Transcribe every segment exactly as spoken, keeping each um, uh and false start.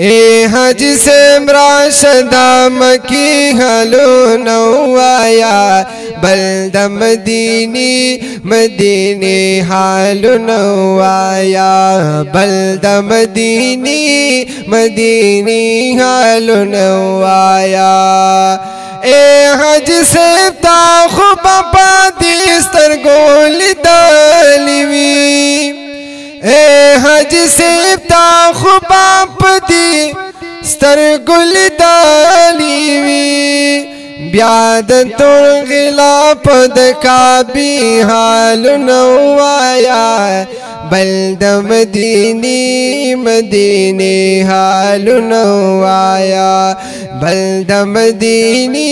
ए हज से इमरान शदाम की हलो नौआया बल्द मदीनी मदीने हालो नौआया बल्द मदीनी मदीनी हालो नौआया ए हज से ताखुबा पादिस्तर गोल दालिवी ए हज से खुबाप दी स्तर गुल दालीवी ब्याद तुर गिलाप दकाबी हाल नौआया बल्द मदीनी मदीने हाल नौआया बल्द मदीनी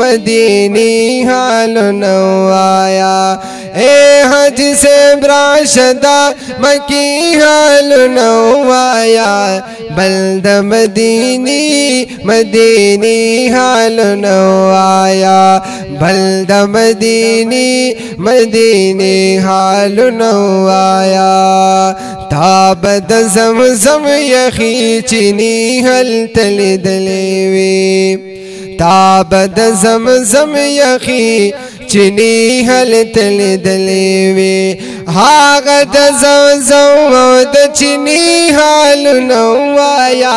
मदीनी हाल नौआया ए हज से ब्राशदा मकी हाल नौआया बल्द मदीनी मदीनी हाल नौआया बल्द मदीनी मदीनी हाल नौआया ताबद जमजम यखी चीनी हल तल दलेवी ताबद जमजम यखी चीनी हल तल दलेवे हागद जमजम द चीनी हाल नौआया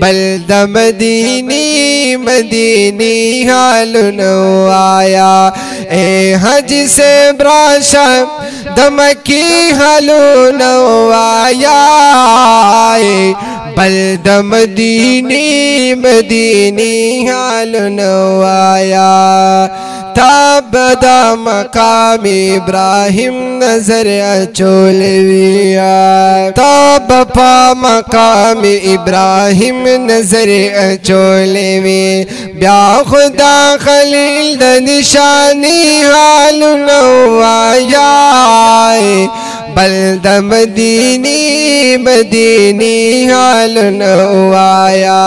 बल्द मदीनी मदीनी हाल नौआया ए हज से ब्राशा दमकी हाल नौआया बल्द मदीनी मदीनी हाल नौआया ताबदा मकाम इब्राहिम नजर अचोलविया ताब पा मकाम इब्राहिम नजर अचोलवे ब्या खुदा खलील द निशानी हाल नौआया बल्द मदीनी मदीनी हाल नौआया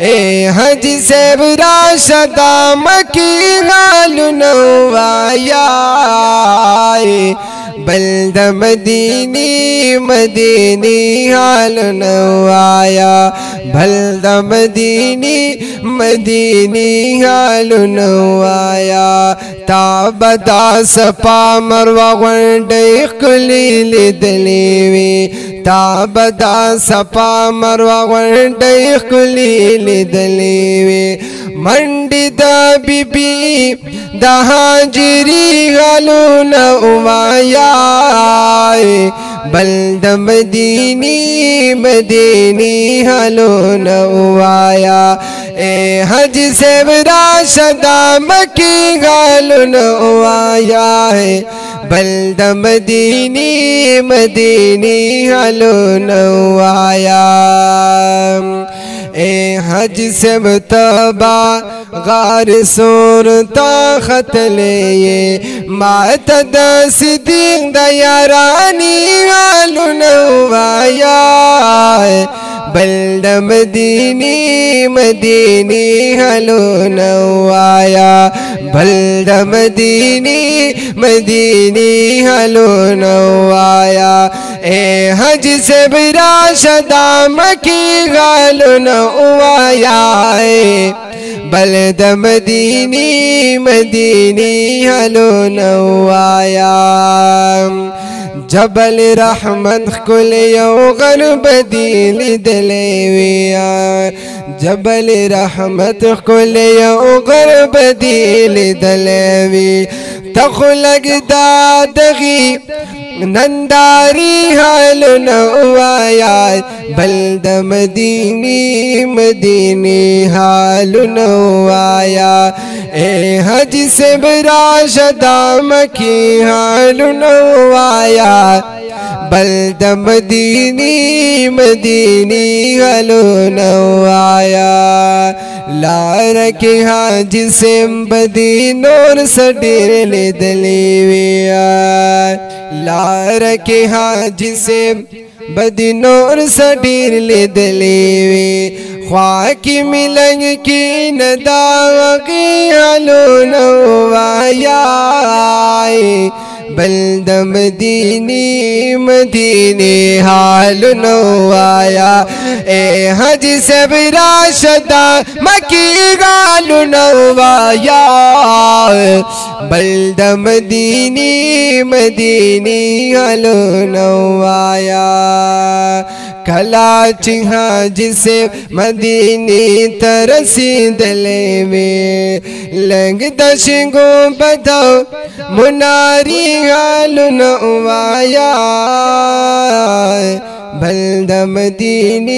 ए हज से विराशदा मकी हाल नौआया बल्द मदीनी मदीनी हाल नौआया बल्द मदीनी मदीनी हाल नौआया ताबदा सपा मरवा गंडे कुलील दलेवी ताबदा सपा मरवा गंडे कुलील दलेवी मंडी दा बीबी दहाजरी हालो नौआया बल्द मदीनी मदीनी हालो नौआया ए हज से विराशदा मकी हालो नौआया बल्द मदीनी मदीनी हालो नौआया ए हज से तबा गार सोर ताखत ले मात दस दिन दया रानी हालो नौआया बल्द मदीनी मदीनी हालो नौआया बल्द मदीनी मदीनी हालो नौआया ए हज से विराशदा मकी हालो नौआया बल्द मदीनी मदीनी हालो नौआया जबल रहमत कुल योगन बदील दलेविया जबल रहमत कुल योगन बदील दलेवी तखलग दादगी नंदारी हाल नौआया बल्द मदीनी मदीनी हाल नौआया ए हज से विराशदा मकी हाल नौआया बल्द मदीनी मदीनी हालो नौआया लार के हाज से मदीनोर सडीर ले दलेविया लार के हाज से बदनोर सडीर ले दलेवे ख्वाकी मिलंग की नदागी हालो नौआया बंद मदीनी मदीने हाल नो आया ए हज सब राशदा मकी गाल नो आया बंद मदीनी मदीने हाल नो आया कला चिहा जिसे मदीनी तरसी दले में लंग दश गो बधाओ मुनारी हाल न उवाया बल्द मदीनी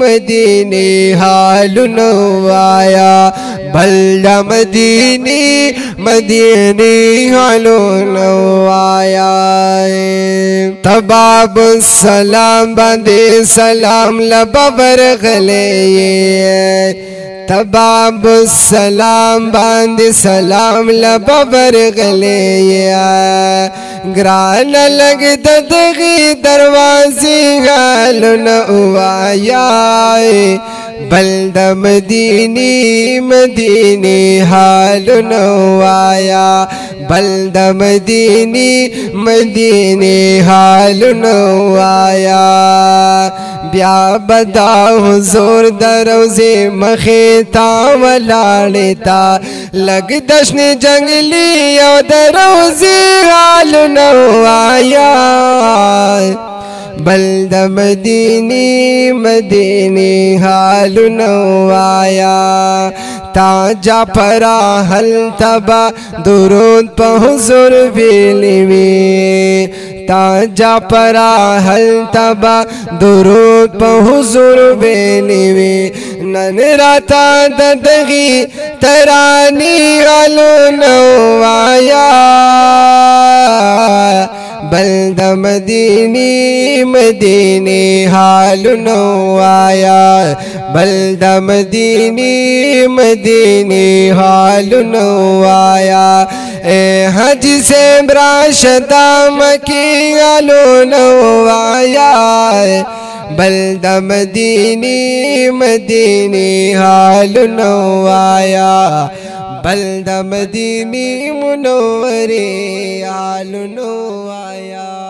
मदीनी हाल न उवाया बल्द मदीनी मदीनी हाल न उवाया तबाब सलाम बंदे सलाम लबर गले तबाब सलाम बांध सलाम लबर गले ग्रान लग ददगी दरवाजे गाल न उवाया बल्द मदीनी मदीने हाल न आया बल्द मदीनी मदीने हाल न आया ब्या बदा हुजूर दरोजे मखेता वलाड़ता लग दश्न जंगली और दरोजे हाल न आया बल्द मदीनी मदीने हाल न आया ताजा परा हल तबा दुरूद पहुजुर बेलवी ताजा परा हल तबा दुरूद पहुजुर बेलवी नन राता ददगी तरानी हालो नो आया बल्द मदीनी मदीने हाल नो आया बल्द मदीनी मदीने हाल नो आया ए हज से ब्राशदा मकी हालो नो आया बल्द मदीनी मदीने हाल नो आया बल्द मदीनी मुनव्वरे हाल नो आया।